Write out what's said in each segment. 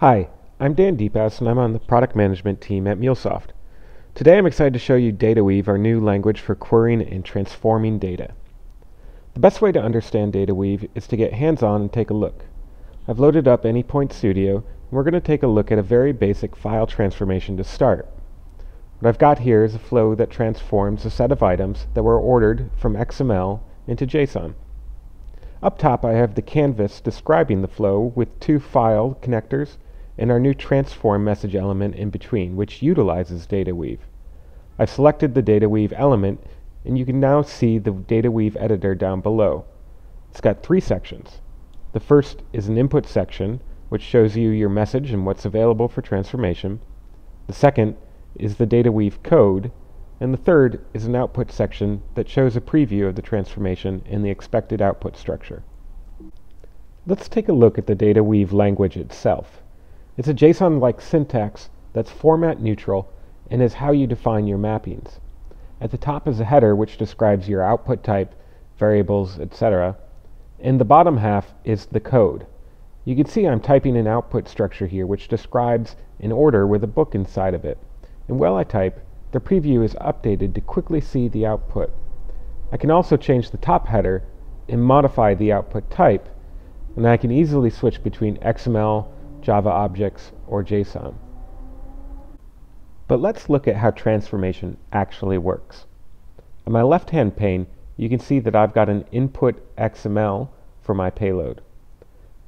Hi, I'm Dan DePass and I'm on the product management team at MuleSoft. Today I'm excited to show you DataWeave, our new language for querying and transforming data. The best way to understand DataWeave is to get hands-on and take a look. I've loaded up AnyPoint Studio and we're going to take a look at a very basic file transformation to start. What I've got here is a flow that transforms a set of items that were ordered from XML into JSON. Up top I have the canvas describing the flow with two file connectors and our new transform message element in between, which utilizes DataWeave. I've selected the DataWeave element, and you can now see the DataWeave editor down below. It's got three sections. The first is an input section, which shows you your message and what's available for transformation. The second is the DataWeave code, and the third is an output section that shows a preview of the transformation and the expected output structure. Let's take a look at the DataWeave language itself. It's a JSON-like syntax that's format neutral and is how you define your mappings. At the top is a header which describes your output type, variables, etc. And the bottom half is the code. You can see I'm typing an output structure here which describes an order with a book inside of it. And while I type, the preview is updated to quickly see the output. I can also change the top header and modify the output type, and I can easily switch between XML, Java objects, or JSON. But let's look at how transformation actually works. On my left-hand pane, you can see that I've got an input XML for my payload.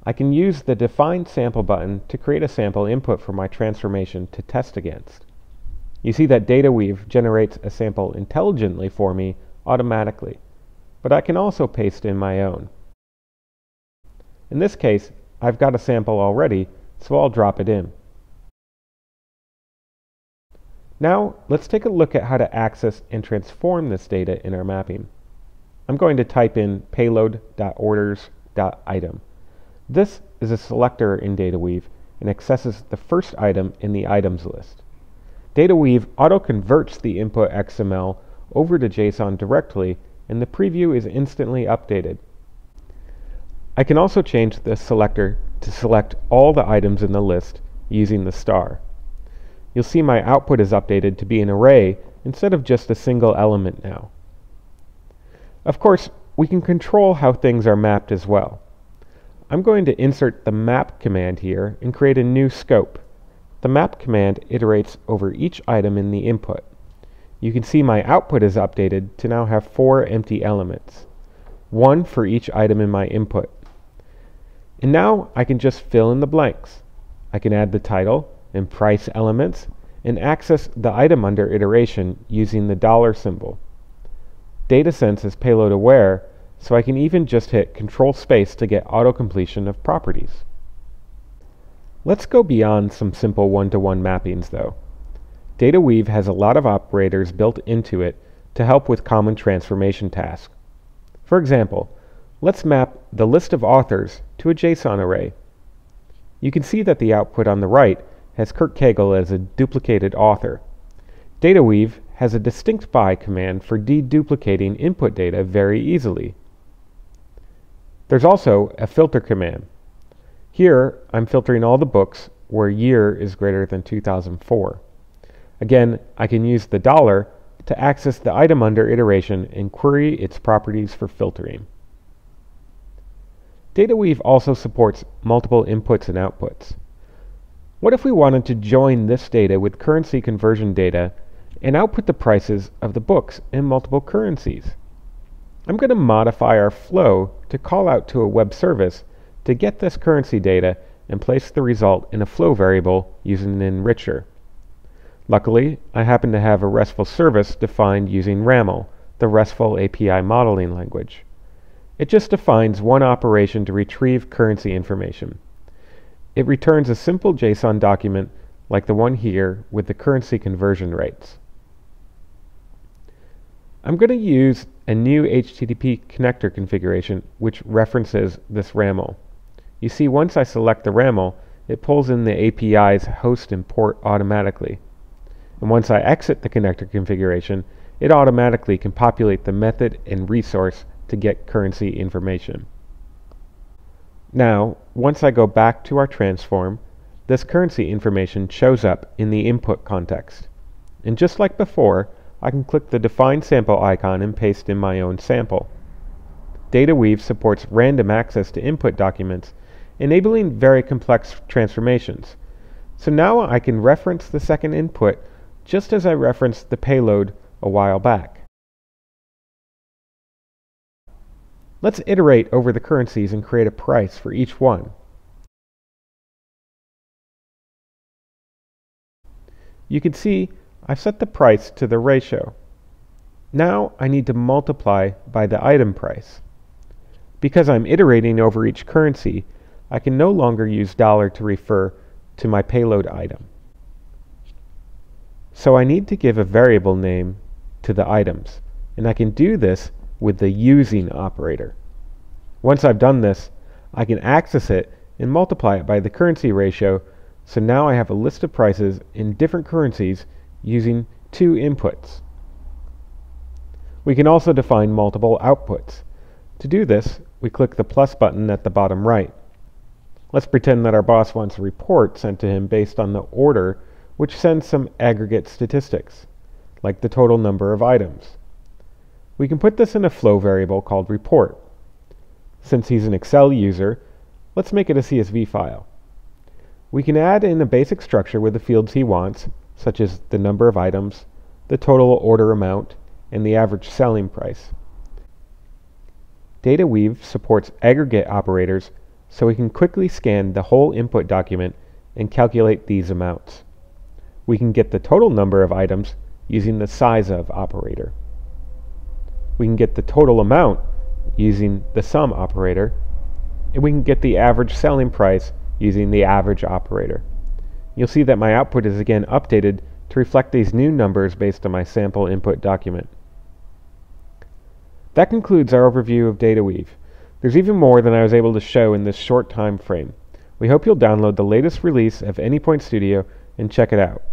I can use the Define Sample button to create a sample input for my transformation to test against. You see that DataWeave generates a sample intelligently for me automatically, but I can also paste in my own. In this case, I've got a sample already, so I'll drop it in. Now, let's take a look at how to access and transform this data in our mapping. I'm going to type in payload.orders.item. This is a selector in DataWeave and accesses the first item in the items list. DataWeave auto-converts the input XML over to JSON directly, and the preview is instantly updated. I can also change the selector to select all the items in the list using the star. You'll see my output is updated to be an array instead of just a single element now. Of course, we can control how things are mapped as well. I'm going to insert the map command here and create a new scope. The map command iterates over each item in the input. You can see my output is updated to now have 4 empty elements, one for each item in my input. And now I can just fill in the blanks. I can add the title and price elements and access the item under iteration using the dollar symbol. DataSense is payload aware, so I can even just hit Control Space to get auto completion of properties. Let's go beyond some simple one-to-one mappings though. DataWeave has a lot of operators built into it to help with common transformation tasks. For example, let's map the list of authors to a JSON array. You can see that the output on the right has Kurt Cagle as a duplicated author. DataWeave has a distinct by command for deduplicating input data very easily. There's also a filter command. Here, I'm filtering all the books where year is greater than 2004. Again, I can use the dollar to access the item under iteration and query its properties for filtering. DataWeave also supports multiple inputs and outputs. What if we wanted to join this data with currency conversion data and output the prices of the books in multiple currencies? I'm going to modify our flow to call out to a web service to get this currency data and place the result in a flow variable using an enricher. Luckily, I happen to have a RESTful service defined using RAML, the RESTful API modeling language. It just defines one operation to retrieve currency information. It returns a simple JSON document like the one here with the currency conversion rates. I'm going to use a new HTTP connector configuration which references this RAML. You see, once I select the RAML, it pulls in the API's host and port automatically. And once I exit the connector configuration, it automatically can populate the method and resource to get currency information. Now, once I go back to our transform, this currency information shows up in the input context. And just like before, I can click the Define Sample icon and paste in my own sample. DataWeave supports random access to input documents, enabling very complex transformations. So now I can reference the second input just as I referenced the payload a while back. Let's iterate over the currencies and create a price for each one. You can see I've set the price to the ratio. Now I need to multiply by the item price. Because I'm iterating over each currency, I can no longer use dollar to refer to my payload item. So I need to give a variable name to the items, and I can do this with the using operator. Once I've done this, I can access it and multiply it by the currency ratio, so now I have a list of prices in different currencies using two inputs. We can also define multiple outputs. To do this, we click the plus button at the bottom right. Let's pretend that our boss wants a report sent to him based on the order, which sends some aggregate statistics, like the total number of items. We can put this in a flow variable called report. Since he's an Excel user, let's make it a CSV file. We can add in a basic structure with the fields he wants, such as the number of items, the total order amount, and the average selling price. DataWeave supports aggregate operators, so we can quickly scan the whole input document and calculate these amounts. We can get the total number of items using the size of operator. We can get the total amount using the sum operator, and we can get the average selling price using the average operator. You'll see that my output is again updated to reflect these new numbers based on my sample input document. That concludes our overview of DataWeave. There's even more than I was able to show in this short time frame. We hope you'll download the latest release of AnyPoint Studio and check it out.